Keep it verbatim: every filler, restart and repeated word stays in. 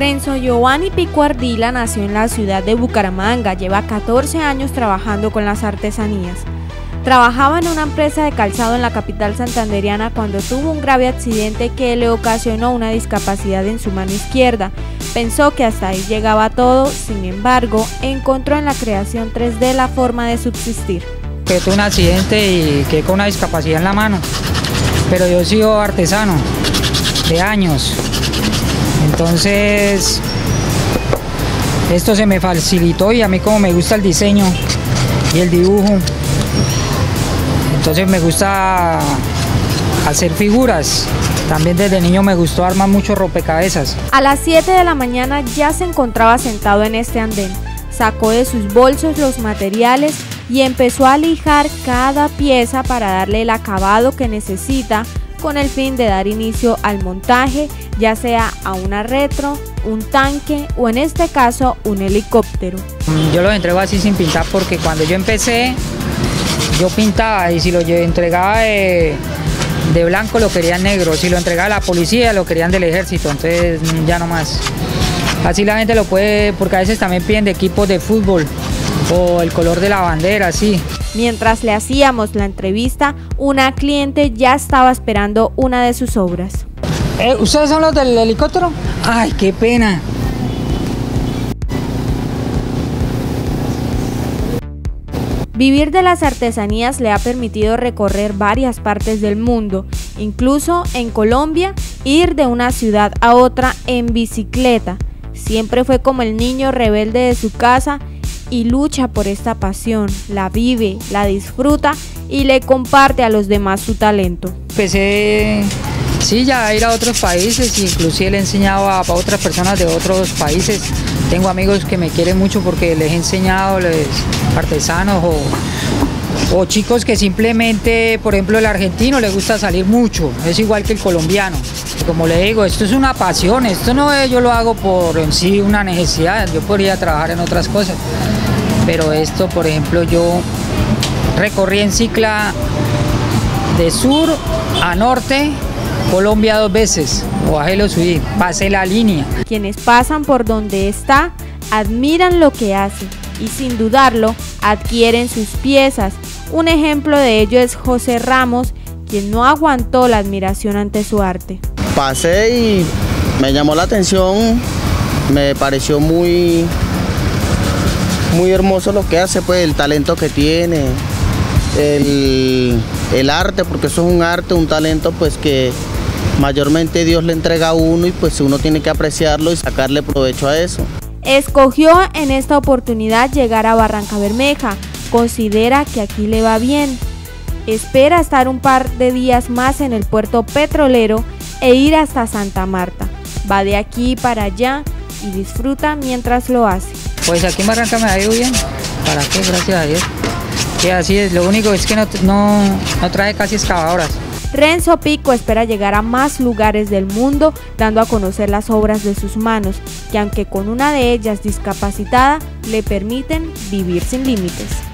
Renzo Giovanni Pico Ardila nació en la ciudad de Bucaramanga, lleva catorce años trabajando con las artesanías. Trabajaba en una empresa de calzado en la capital santandereana cuando tuvo un grave accidente que le ocasionó una discapacidad en su mano izquierda. Pensó que hasta ahí llegaba todo, sin embargo, encontró en la creación tres D la forma de subsistir. Tuve un accidente y quedé con una discapacidad en la mano, pero yo he sido artesano de años, entonces esto se me facilitó y a mí como me gusta el diseño y el dibujo, entonces me gusta hacer figuras. También desde niño me gustó armar muchos rompecabezas. A las siete de la mañana ya se encontraba sentado en este andén, sacó de sus bolsos los materiales y empezó a lijar cada pieza para darle el acabado que necesita con el fin de dar inicio al montaje, ya sea a una retro, un tanque o en este caso un helicóptero. Yo los entrego así sin pintar porque cuando yo empecé yo pintaba y si lo entregaba de, de blanco lo querían negro, si lo entregaba a la policía lo querían del ejército, entonces ya no más. Así la gente lo puede, porque a veces también piden de equipos de fútbol o el color de la bandera, sí. Mientras le hacíamos la entrevista, una cliente ya estaba esperando una de sus obras. Eh, ¿Ustedes son los del helicóptero? ¡Ay, qué pena! Vivir de las artesanías le ha permitido recorrer varias partes del mundo, incluso en Colombia, ir de una ciudad a otra en bicicleta. Siempre fue como el niño rebelde de su casa y lucha por esta pasión, la vive, la disfruta y le comparte a los demás su talento. Empecé sí, ya a ir a otros países, inclusive le he enseñado a, a otras personas de otros países. Tengo amigos que me quieren mucho porque les he enseñado, les, artesanos o, o chicos que simplemente, por ejemplo, el argentino le gusta salir mucho, es igual que el colombiano. Como le digo, esto es una pasión, esto no es, yo lo hago por en sí una necesidad, yo podría trabajar en otras cosas. Pero esto, por ejemplo, yo recorrí en cicla de sur a norte, Colombia dos veces, o bajé o subí, pasé la línea. Quienes pasan por donde está, admiran lo que hace y sin dudarlo, adquieren sus piezas. Un ejemplo de ello es José Ramos, quien no aguantó la admiración ante su arte. Pasé y me llamó la atención, me pareció muy... muy hermoso lo que hace, pues el talento que tiene, el, el arte, porque eso es un arte, un talento pues que mayormente Dios le entrega a uno y pues uno tiene que apreciarlo y sacarle provecho a eso. Escogió en esta oportunidad llegar a Barrancabermeja, considera que aquí le va bien, espera estar un par de días más en el puerto petrolero e ir hasta Santa Marta, va de aquí para allá y disfruta mientras lo hace. Pues aquí en Barranca me ha ido bien, ¿para qué? Gracias a Dios. Que así es, lo único es que no, no, no trae casi excavadoras. Renzo Pico espera llegar a más lugares del mundo, dando a conocer las obras de sus manos, que aunque con una de ellas discapacitada, le permiten vivir sin límites.